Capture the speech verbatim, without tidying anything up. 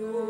Lord.